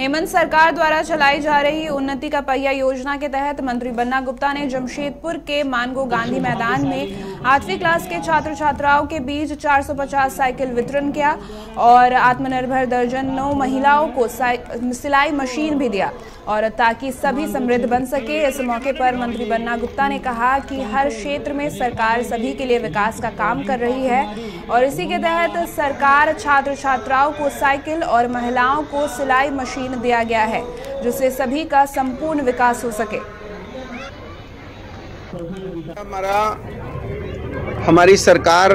हेमंत सरकार द्वारा चलाई जा रही उन्नति का पहिया योजना के तहत मंत्री बन्ना गुप्ता ने जमशेदपुर के मानगो गांधी मैदान में 8वीं क्लास के छात्र छात्राओं के बीच 450 साइकिल वितरण किया और आत्मनिर्भर दर्जनों महिलाओं को सिलाई मशीन भी दिया और ताकि सभी समृद्ध बन सके। इस मौके पर मंत्री बन्ना गुप्ता ने कहा कि हर क्षेत्र में सरकार सभी के लिए विकास का काम कर रही है और इसी के तहत सरकार छात्र छात्राओं को साइकिल और महिलाओं को सिलाई मशीन दिया गया है, जिससे सभी का संपूर्ण विकास हो सके। हमारी सरकार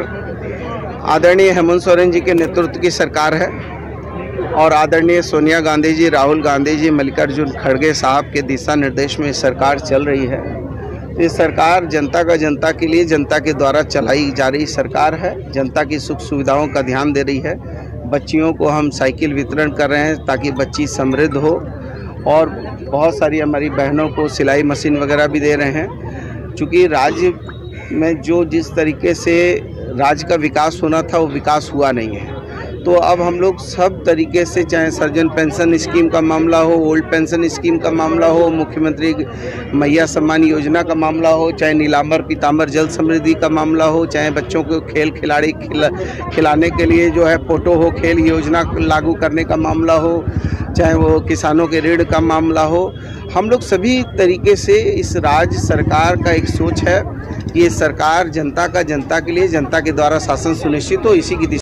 आदरणीय हेमंत सोरेन जी के नेतृत्व की सरकार है और आदरणीय सोनिया गांधी जी, राहुल गांधी जी, मल्लिकार्जुन खड़गे साहब के दिशा निर्देश में सरकार चल रही है। ये सरकार जनता के लिए, जनता के द्वारा चलाई जा रही सरकार है। जनता की सुख सुविधाओं का ध्यान दे रही है। बच्चियों को हम साइकिल वितरण कर रहे हैं ताकि बच्ची समृद्ध हो और बहुत सारी हमारी बहनों को सिलाई मशीन वगैरह भी दे रहे हैं। चूँकि राज्य में जिस तरीके से राज्य का विकास होना था वो विकास हुआ नहीं है, तो अब हम लोग सब तरीके से, चाहे सर्जन पेंशन स्कीम का मामला हो, ओल्ड पेंशन स्कीम का मामला हो, मुख्यमंत्री मैया सम्मान योजना का मामला हो, चाहे नीलांबर पीताम्बर जल समृद्धि का मामला हो, चाहे बच्चों को खिलाने के लिए जो है पोटो हो खेल योजना लागू करने का मामला हो, चाहे वो किसानों के ऋण का मामला हो, हम लोग सभी तरीके से इस राज्य सरकार का एक सोच है कि ये सरकार जनता के लिए, जनता के द्वारा शासन सुनिश्चित हो, इसी की